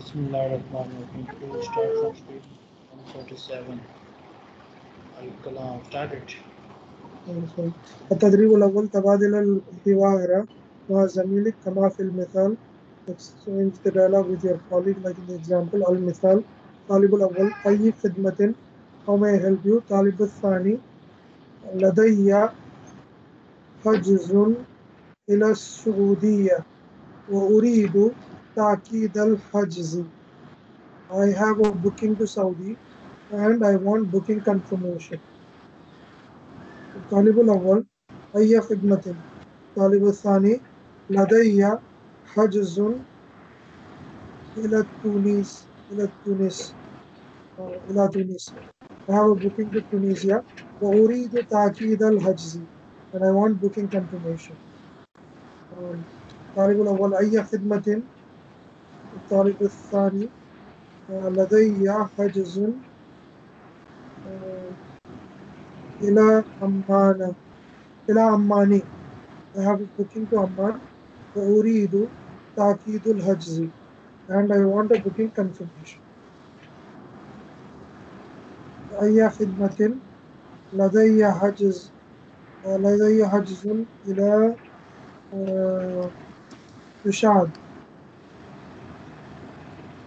Bismillahirrahmanirrahim. We will start from page 147. Al-Kalam. Start it. At-Tadribul Awal Tabadil al-Hiwara Ma'a Zamilik Kama Fil Mithal. Exchange the dialogue with your colleague like in the example Al-Mithal. Talibul Awal Ayya Khidmatin. How may I help you? Talibul Sani. Ladaiya Hajzun ila Saudiya Waouri taki idul hajji. I have a booking to Saudi and I want booking confirmation. Talibul Awal Ayya Khidmatin. Talibul Sani Ladaiya Hajzun Ilad Tunis. I have a booking to Tunisia. Urihido taki idul hajji, and I want booking confirmation. Taribul Awal Ayya Khidmatin. Taribul Sani Ladaiya Hajzun ila ammanee. I have a booking to Amman. Urihido taki idul hajji, and I want a booking confirmation. Ayya Khidmatin. Ladaiya Hajzun ila Shad.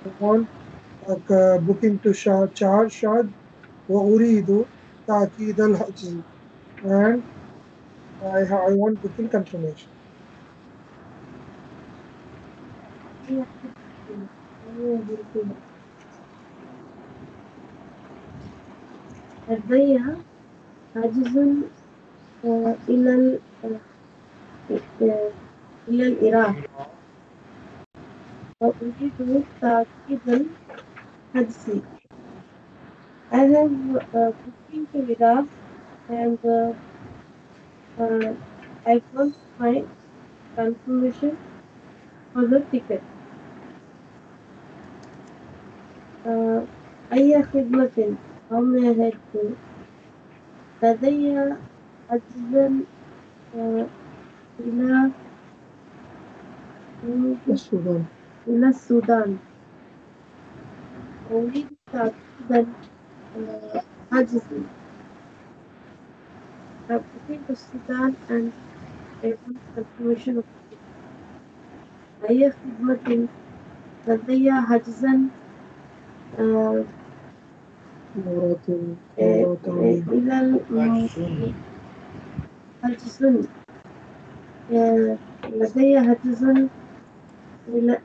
I want a booking to Shad. Waouri taki idul hajji, and I want booking confirmation. Ladaiya Hajzun ila Iraq. Urihido taki idul hajji. I have booking to Iraq, and I want my confirmation for the ticket. Ayya Khidmatin. How may I help you? Ladaiya Hajzun ila Sudan. Only that Hajzun. I am booking to Sudan and I want confirmation of it. Ayya Khidmatin. Ladaiya Hajzun Ladaiya Hajzun ila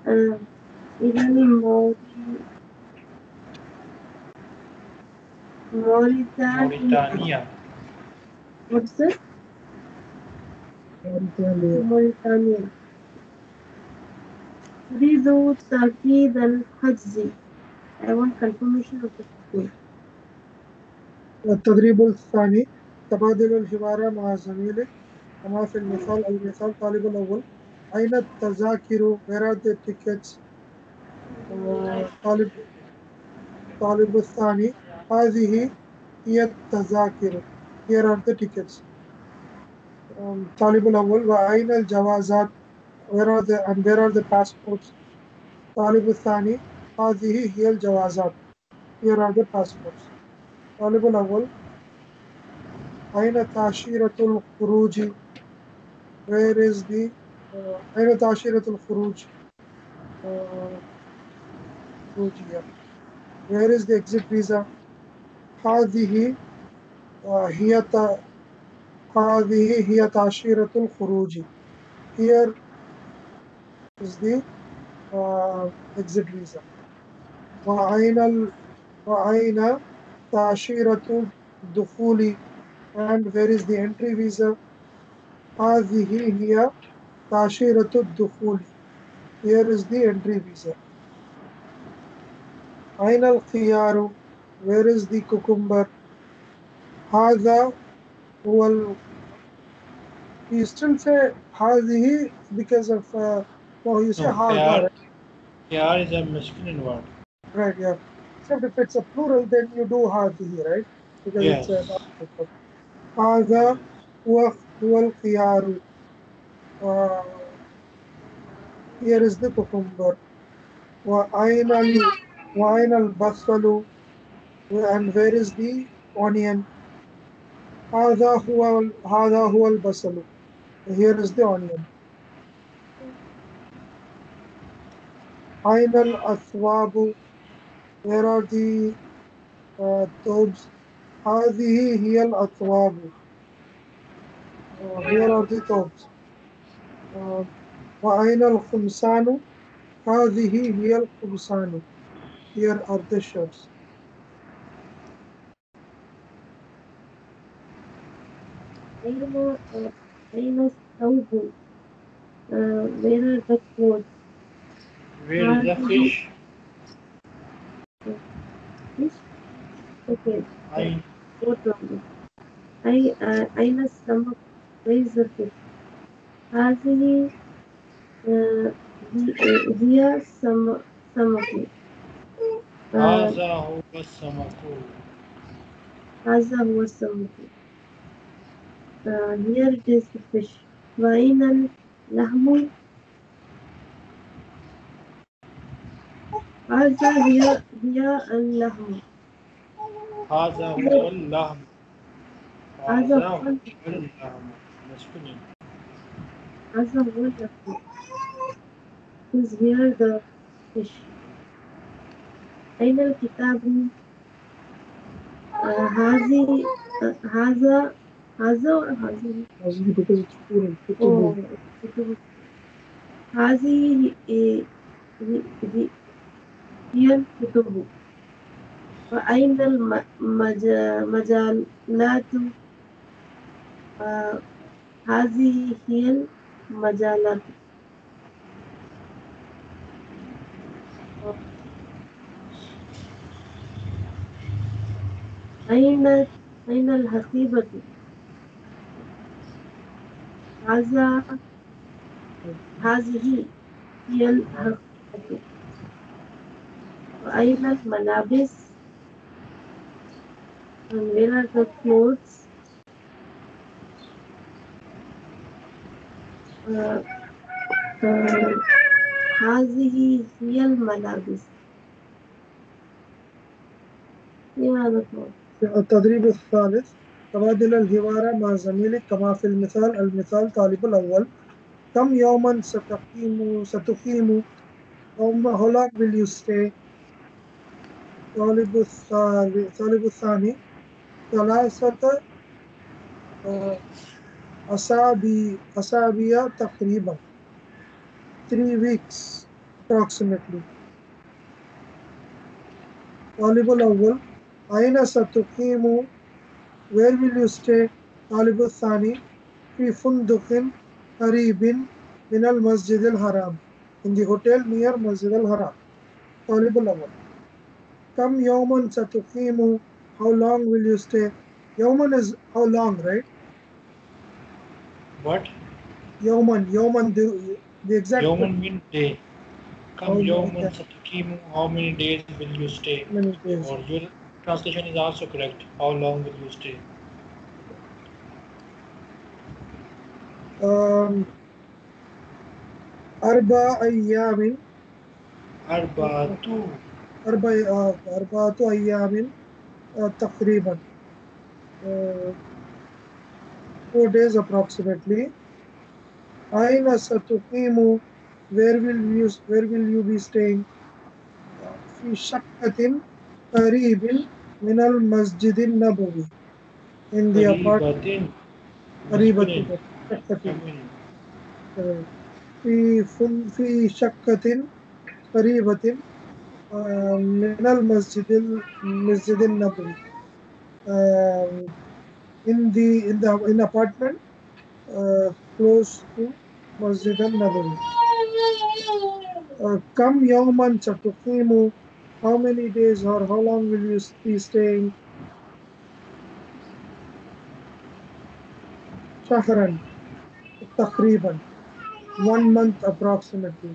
Mauritania. What's it? Mauritania. Urihido taki idul hajji. I want confirmation of the booking. At-Tadribul Sani Tabadilul Hiwara Ma'a Zamilik Kama Fil Mithal. Al-Mithal Talibul Awal Aina Tashira to Kuruj. Where are the tickets? Talibul Sani Hadihi hiata ashira to Kuruj. Here are the tickets. Talibul Awal Ainal Qiyaru. Where are the passports? Talibul Sani Hadihi hiata ashira to Kuruj. Here are the passports. Talibul Awal Aina Tashira to Kuruji. Where is the Aina Tashira to Kuruj? Where is the exit visa? Hadihi hiata ashira to Kuruji. Here is the exit visa. Aina Tashira to Duhuli, and where is the entry visa? Hadihi hiata ashira to Dukhuli. Here is the entry visa. Ainal Qiyaru. Where is the cucumber? Haaza well, you still say Haazi because of you say Haaza. Qiyar is a masculine word. Right, yeah. Except if it's a plural, then you do Haazi, right? Because yes. It's a plural. Haaza Uwak Qiyaru. Here is the cucumber. وَأَيْنَ الْبَصَلُ, and where is the onion? هَذَا هُوَ الْبَصَلُ, here is the onion. أَيْنَ الْأَسْوَابُ, where are the tobes? هَذِهِ هِيَ الْأَسْوَابُ, here are the tobes. وَأَيْنَ الْخُمْسَانُ, هَذِهِ هِيَ الْخُمْسَانُ, here are the shirts. أَيْنَ الثَّوْبُ, where are the clothes? Where is the fish? Fish? Okay. Aina stomach, where is the fish? Haazi hiya samaku. Haaza huwa samaku. Here it is the fish. Wainal lahmu. Haaza huwa al-lahmu. Is here the fish. Ainal Kitabu. Haaza or Haazi? Haazi, because it's Purim. Haazi here kutubu. وأين المجلات؟ هذه هي المجلات. أين الحقيبة؟ هذه هي الحقيبة. وأين الملابس؟ and where are the clothes? هذه هي الملابس. التدريب الثالث تبادل الهوارة مع زميلك كما في المثال طالب الأول. كم يوما ستقيم؟ How long will you stay? طالب الثاني 3 أسابيع تقريبا. 3 weeks approximately. طالب الأول أين ستقيم؟ Where will you stay? طالب الثاني في فندق قريب من المسجد الحرام, in the hotel near Masjid al-Haram. طالب الأول كم يوما ستقيم? How long will you stay? Yeoman is how long, right? What? Yeoman, the exact Yeoman means day. Come Yeoman Satukimu, how many days will you stay? Or your translation is also correct. How long will you stay? Arba ayyaamin. Arba'atu ayyaamin. Taqreeban, 4 days approximately. Aina Satukimu, where will you be staying? Fi shakatin qaribin min al masjid al nabawi, in the apartment fi shakatin qaribatin min al-Masjid al-Nabawi, in apartment close to Masjid al-Nabawi. Kam yawman satuqimu, how many days or how long will you be staying? Shahran taqriban, 1 month approximately.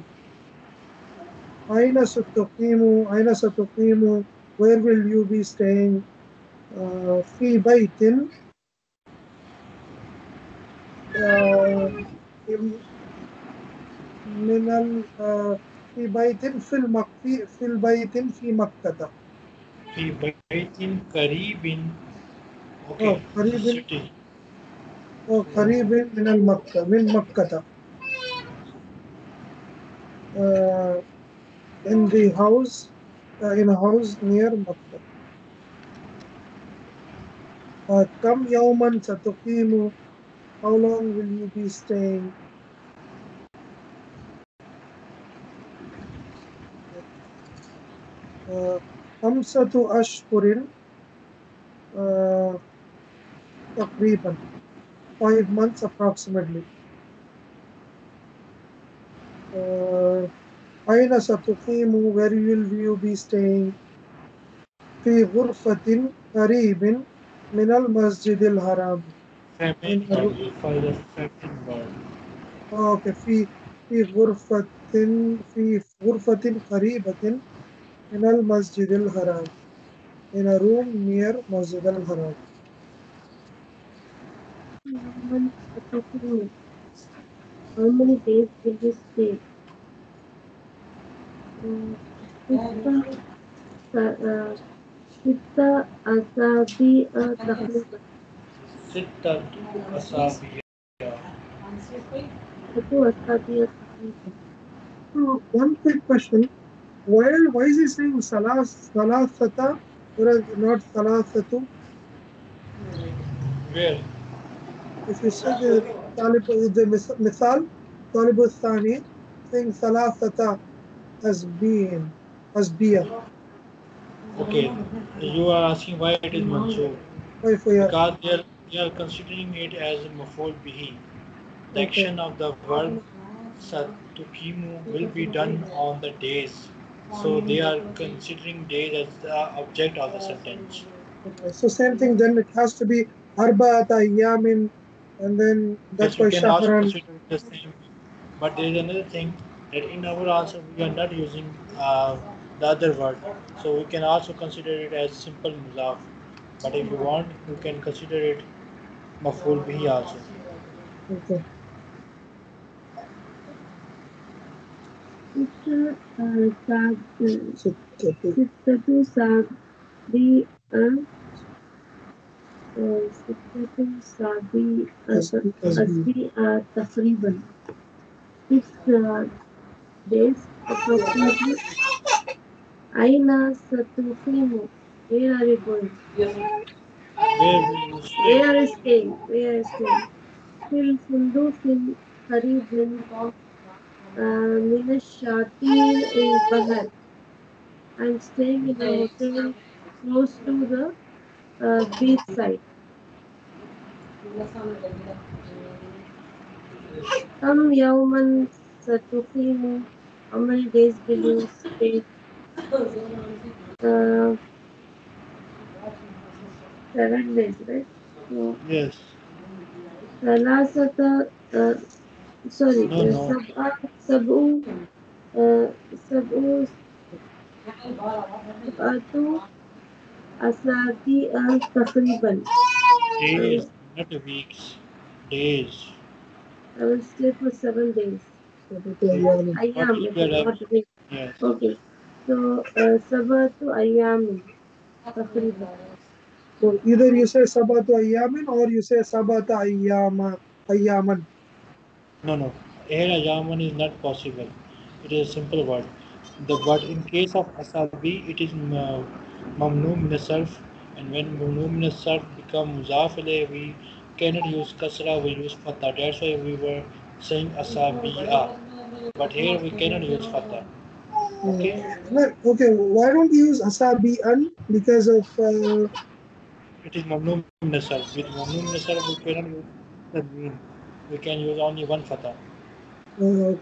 Aina Satukimu, where will you be staying? Fi Baitin, Minal في بيت في البيت في مكة. في بيت قريب. Okay. قريب من المكة من مكة. In the house, in a house near Makkah. Come Yeoman Satokimu, how long will you be staying? Hamsatu Ashkurin, Taqriban, 5 months approximately. Aina Satuqimu, where will you be staying? Fi Ghurfatin Qaribin Min al Masjid al-Haram. Okay, Fi Ghurfatin Qaribatin Min al Masjid al-Haram. In a room near Masjid al-Haram. How many days will you stay? Sitta asabiya. One quick question. Why is he saying salasata whereas not salasatu? Where? If you see the misal, Taribul Sani saying salasata. As being. Okay, you are asking why it is mansub. Why for you? Because they are considering it as maful bihi. The action of the verb satuqimu will be done on the days. So they are considering days as the object of the sentence. Okay. So same thing. Then it has to be arba ayyaamin, and then that's why shahran. But there is another thing. That in our answer we are not using the other word, so we can also consider it as simple muzaf. But if you want, you can consider it maful bihi also. Okay. Days approximately. Aina Satuqimu, where are you going? Where is staying? Fil Fundufin Haribin Minashati in Baghdad. I'm staying in a hotel close to the beach side. Come Yeoman Satuqimu, how many days will you stay? Seven days, right? No. Yes. Sab'atu Asadiya Taqriban. Days, not weeks. Days. I will stay for 7 days. Yes. Okay. So sabatu ayyaamin. So either you say sabatu ayyaamin or you say sabata ayyaaman. No. Here ayyaaman is not possible. It is a simple word. The word in case of asabi, it is mamnu min as-sarf, and when mamnu min as-sarf becomes muzaf ilayh, we cannot use kasra. We use fatha. That's why we were saying asabiya, but here we cannot use fatha. Okay. Why don't you use asabiyan? Because of it is mamnu min as-sarf. With mamnu min as-sarf we cannot use tanween. We can use only one fatha. Okay.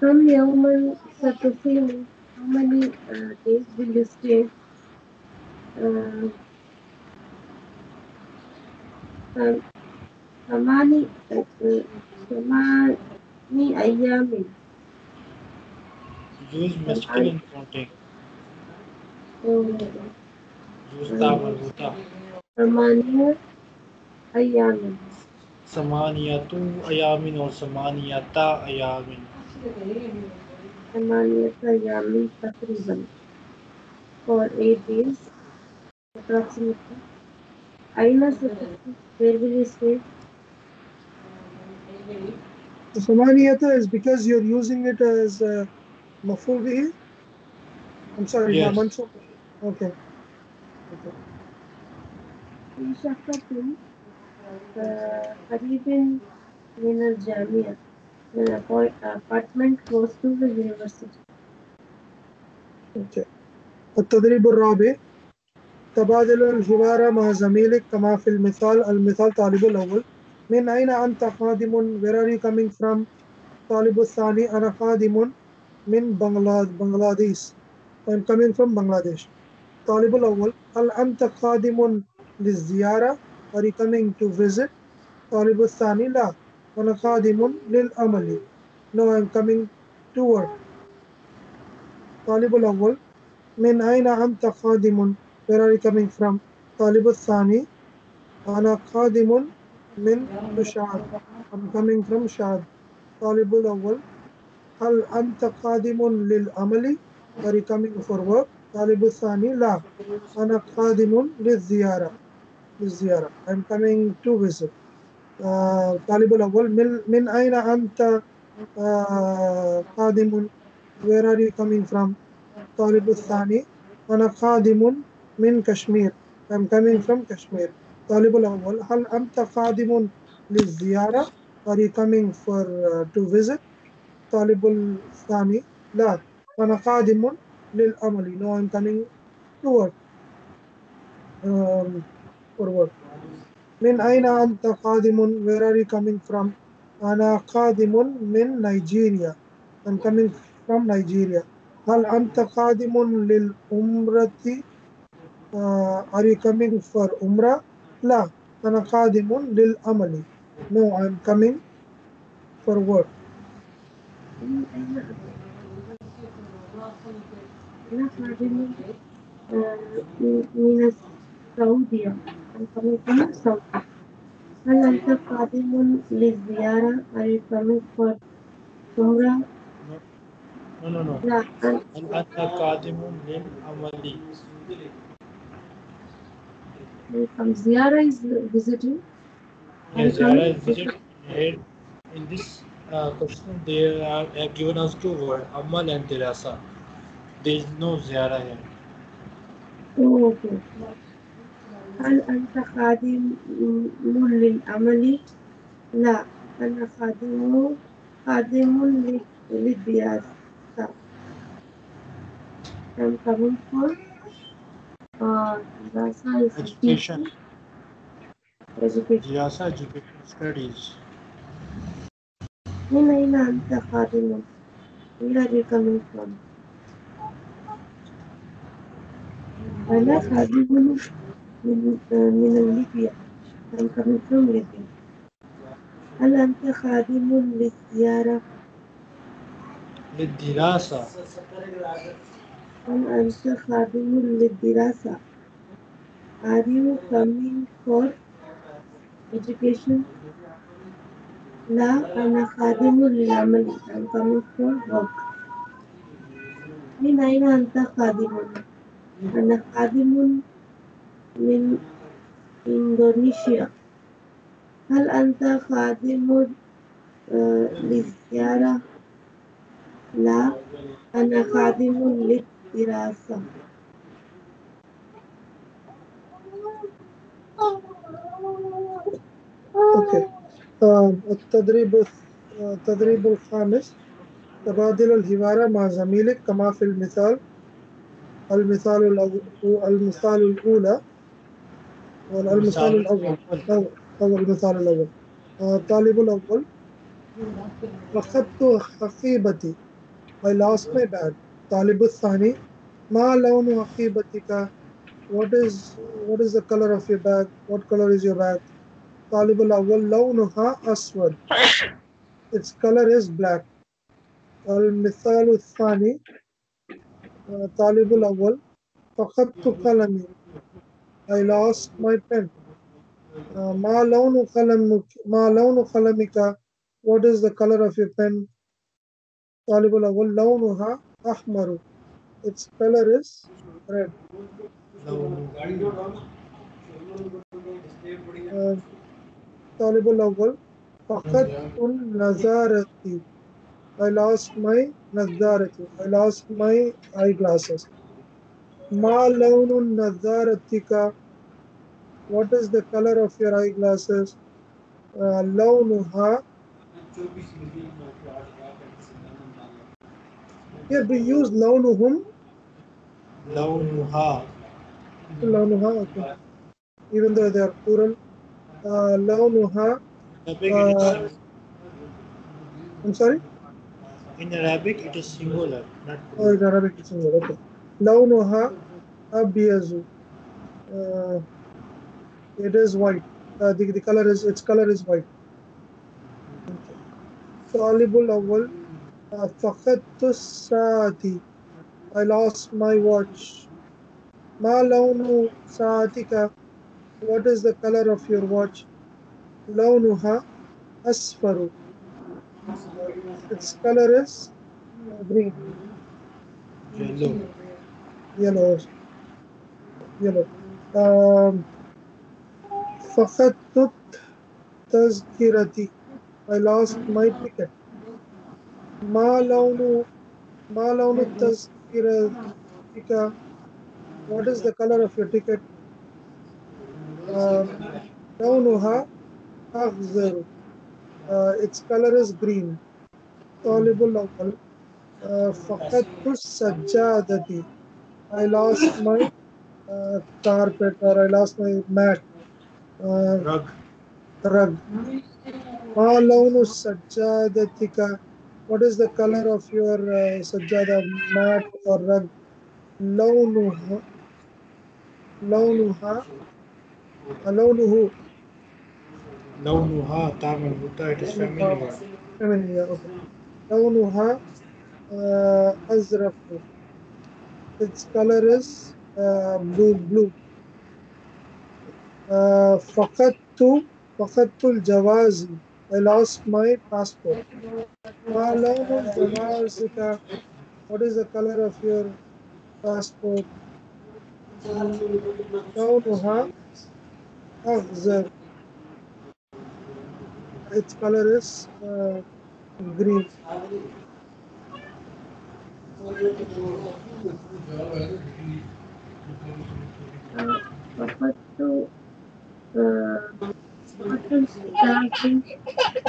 Come Yeoman Satuqimu, how many days will you stay? Samani ثماني أيام. Use masculine counting. Use tawaluta. ثمانية أيام. ثمانية أيام or ثمانية أيام. ثمانية أيام تقريبا. For 8 days, approximately. Aina Tashira, where will you stay? The Samaniyata is because you're using it as Maful Bihi? I'm sorry, yes. Mansur. Okay. Shakatin, Haribin Minal Jamia, an apartment close to the university. Okay. At-Tadribul Rabi, Tabadilul Hibara Maha Zamilik Kama Fil Mithal, Al-Mithal Talibul Awal. Min aina anta khadimun, where are you coming from? Talibu Sani, ana khadimun min Bangladesh. I'm coming from Bangladesh. Talibul Awwal, al anta khadimun liziyara, are you coming to visit? Talibu Sani, la, ana khadimun lil amali. No, I'm coming to work. Talibul Awwal, min aina anta khadimun, where are you coming from? Talibu Sani, ana khadimun min Shad. I'm coming from Shad. Talibul Awwal, hal anta qadimun lil amali? Are you coming for work? Talibul Sani, la, ana qadimun lil ziyara. I'm coming to visit. Talibul Awwal, min aina anta qadimun? Where are you coming from? Talibul Sani, ana qadimun min Kashmir. I'm coming from Kashmir. Talibul Awwal, hal anta qadimun liziyara? Are you coming for to visit? Talibul Sani, la, ana qadimun lil amali. No, I'm coming to work. For work. Min aina anta qadimun? Where are you coming from? Ana qadimun min Nigeria. I'm coming from Nigeria. Hal anta qadimun lil umrati? Are you coming for umrah? La, ana qadimun lil amali. No, I'm coming for work. Ana qadimun min Saudi. I'm coming from Saudi. Hal anta qadimun lil ziyara? Are you coming for umrah? No. La, ana qadimun lil amali. Ziyara is visiting. Yes, Ziyara is visiting. And in this question, they have given us two words, Amal and Dirasa. There is no Ziyara here. Oh, okay. Hal anta qadimun lil amali? La, ana qadimun lil dirasa. I'm coming for education. Yes, education studies. Min aina anta qadimun? Where are you coming from? Ana qadimun min Libya. I'm coming from Libya. Hal anta qadimun liziyara? Lidirasa. Anta qadimun lidirasa? Are you coming for education? La, ana qadimun lil amali. I'm coming for work. Min aina anta qadimun? Ana qadimun min Indonesia. Hal anta qadimun liziyara? La, ana qadimun lid dirasa. Okay. التدريب الخامس تبادل الهوارة مع زميلك كما في المثال الأولى والمثال الأول أو المثال الأول. طالب الأول أخذت حقيبتي. I lost my bag. طالب الثاني ما لون حقيبتك? What is the color of your bag? What color is your bag? Talibul Awwal, lawnuha aswad. Its color is black. Al-Mithal al-Thani, Talibul Awal, Fakhattu Qalami, I lost my pen. Ma lawnu qalamika, what is the color of your pen? Talibul Awal, lawnuha ahmaru, its color is red. Talibul Awal, Fakhatun nazarati, I lost my nadarati, I lost my eyeglasses. Ma lawnun nadaratika, what is the color of your eyeglasses? Lawnuha. Here we use lawnuhum. Lawnuha. Lawnuha, okay. Even though they are plural. Lawnuha. I'm sorry? In Arabic, it is singular, not plural. Oh, in Arabic, it is singular, okay. Lawnuha abyazu. It is white. The color is, its color is white. Aulibul awwal, faqadtu saati, I lost my watch. Ma lawnu saatika, what is the color of your watch? Lawnuha asfaru, its color is green. Yellow. Yellow. Yellow. Fakhatut tazkirati, I lost my ticket. Ma lawnu tazkiratika, what is the color of your ticket? Lawnuha akhzaru, its color is green. Talibul awwal, fakhatut sajjadati, I lost my carpet, or I lost my mat. Rug. Ma lawnu sajjadatika, what is the color of your sajjada, mat or rug? Lawnuha Tamil Buddha, it is feminine. Feminine, okay. Lawnuha azrafu, its color is blue. Faqadtul jawazi, I lost my passport. Ma lawnul jawazika, what is the color of your passport? Lawnuha akhzar, its color is green. I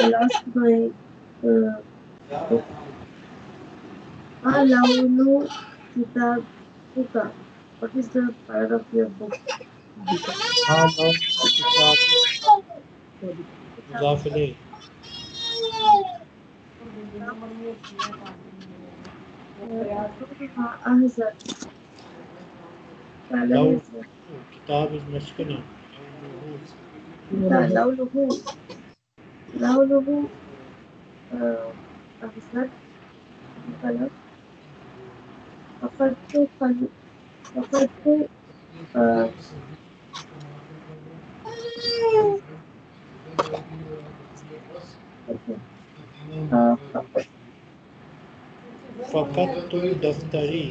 lost my lawnu kitabuka, what is the part of your book? Kitab is maskana. Lawnuhu azraq, color. Faqadtu daftari.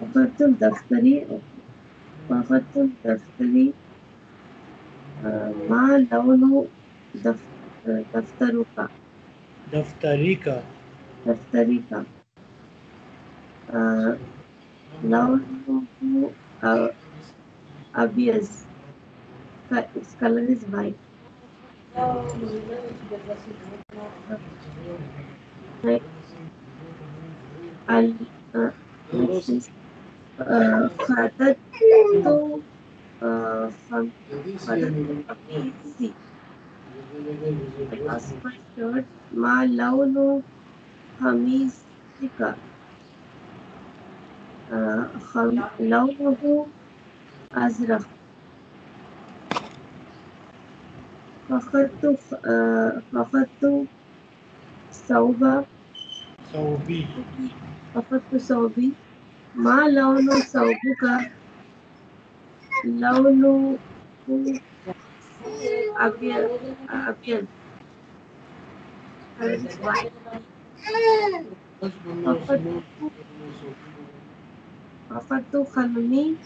Ma lawnu daftarika. Lawnuhu abyaz, its color is white. I lost my shirt. Ma lawnu khamisika, lawnuhu azraq. Faqadtu ثوبي أفضت ثوبي ما لون ثوبك لونه أبيض أبيض أفضت قلمي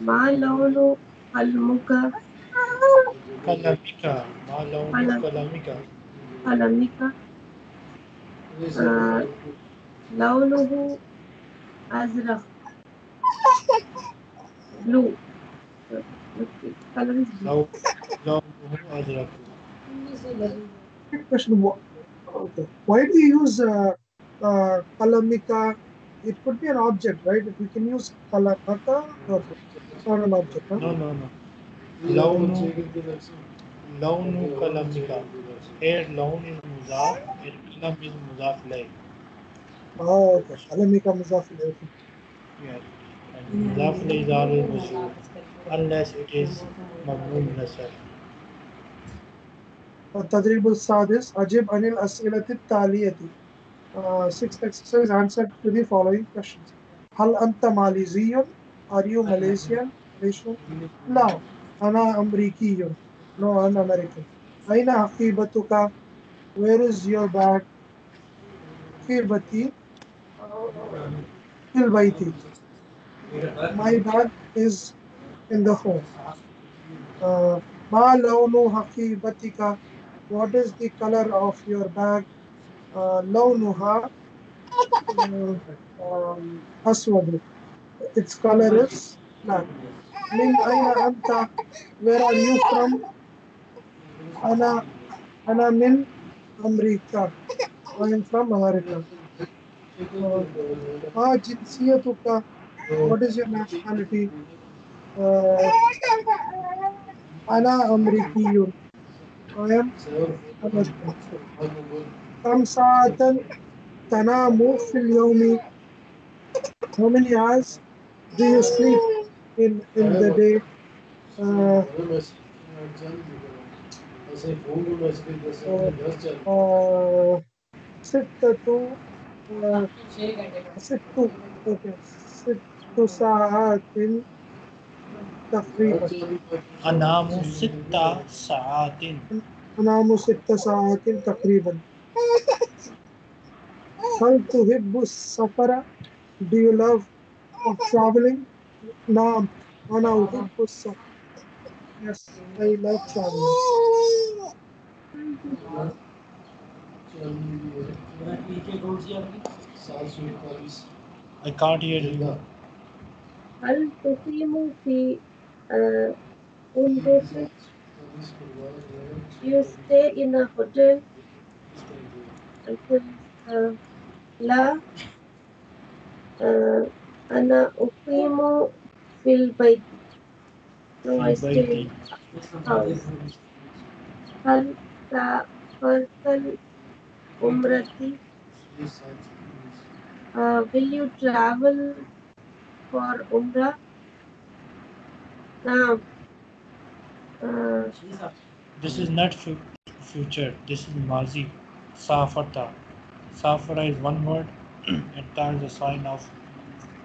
ما لون قلمك قلمك ما لون قلمك قلمك لونه أزرق blue color is blue لونه أزرق. Quick question, okay. Why do you use kalamika? It could be an object, right? If we can use kalamata or an object, huh? No. Launu kalamika. Here laun is muzaf, here kalam is muzaf ilayh. Oh, okay. Kalamika muzaf ilayh. Yes. And muzaf ilayh is always muzaf, unless it is mabnun nasab. Tadribul Sadis, Ajib Anil Asilatit Taliyati. Sixth exercise, answer to the following questions. Hal Anta Malaysian? Are you Malaysian? No. Ana Amrikiyun. No, I'm American. Aina Khidmatuka? Where is your bag? Khidmati? Khidmati. My bag is in the home. Ma Launu Khidmatika? What is the color of your bag? Launuha aswabu. Its color is black. Min aina anta? Where are you from? Ana min America. I am from America. Ma jinsiyatuka? What is your nationality? Ana Amerikiyun. I am American. Kam sa'atan tanamu fil yawmi? How many hours do you sleep in the day? Sittu sa'atin taqriban. Anamu sitta sa'atin taqriban. Hal tuhibbu safara? Do you love of traveling? Naam. Ana uhibbu safara. Yes, I love traveling. I can't hear you. Hal tuqimu fi undusit? You stay in a hotel? La ana uqimu fil bayt. No, I stay in the house. Hal ta'fartal umrati? Will you travel for umrah? Naam. This is not future. This is mazi. Safarta. Safara is one word and that is a sign of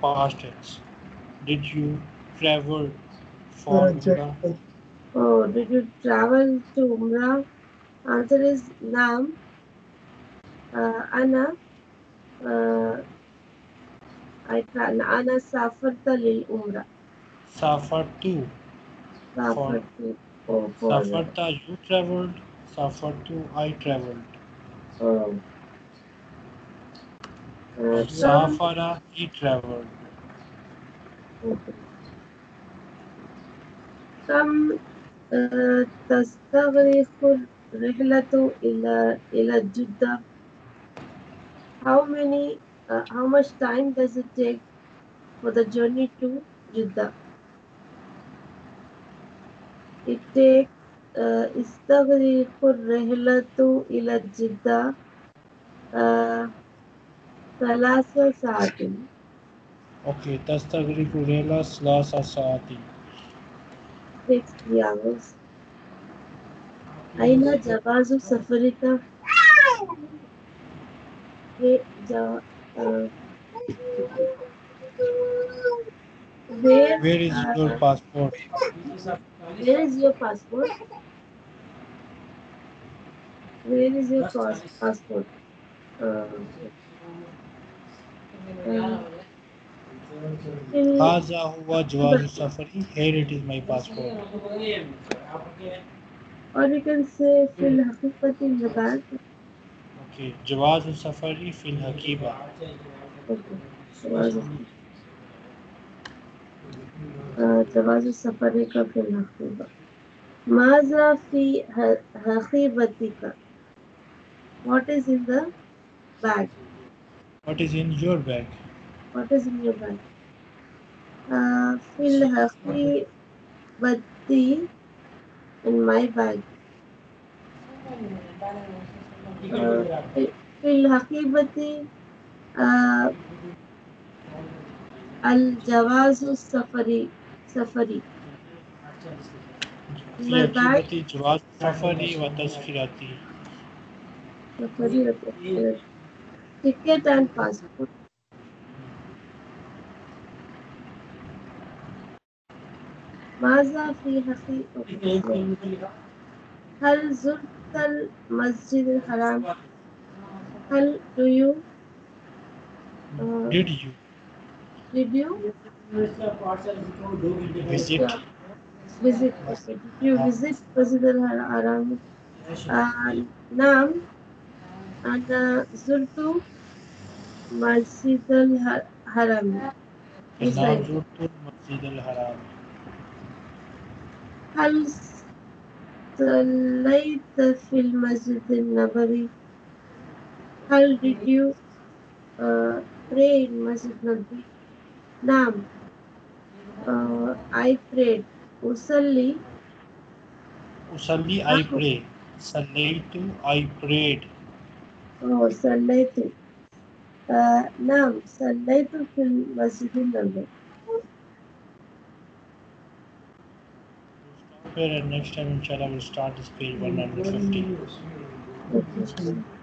past tense. Did you travel for Umrah? Oh, did you travel to Umrah? Answer is Naam. Ana safarta lil Umrah. Safartu. Safartu. Oh, Safarta, you traveled. Safartu, I traveled. Oh. Safara, he traveled. Okay. Come tastaghrikul rihlatu ila Jeddah? How much time does it take for the journey to Jeddah? It takes Istaghrikul rihlatu ila Jeddah Salasa Saatin. Okay, Tastaghrikul Rihla Salasa Saatin. 6 hours. Aina Jawazu Safarika? Where is your passport? Where is your passport? Where is your passport? Haza huwa jawaz safari. Here it is, my passport. Or you can say fil haqiqati jawaz. Okay, jawaz safari fil haqiqa. Jawaz safari ka fil haqiqa. Maza fi haqiqatika. What is in the bag? What is in your bag? What is in your bag? Fil haqiqati, in my bag. Fil haqiqati al-jawazu safari. In my bag. Jawaz safari wa tazkirati. Ticket and passport. ماذا في حقيقة؟ هل زرت المسجد الحرام؟ هل did you visit Masjid al-Haram? نعم أنا زرت مسجد الحرام. أنا زرت مسجد الحرام. هل صليت في المسجد النبوي؟ هل did you pray in Masjid al-Nabi? نعم I prayed. أصلي I pray. صليت I prayed. Oh, صليت. نعم صليت في المسجد النبوي. And next time, inshallah, we'll start this page 150.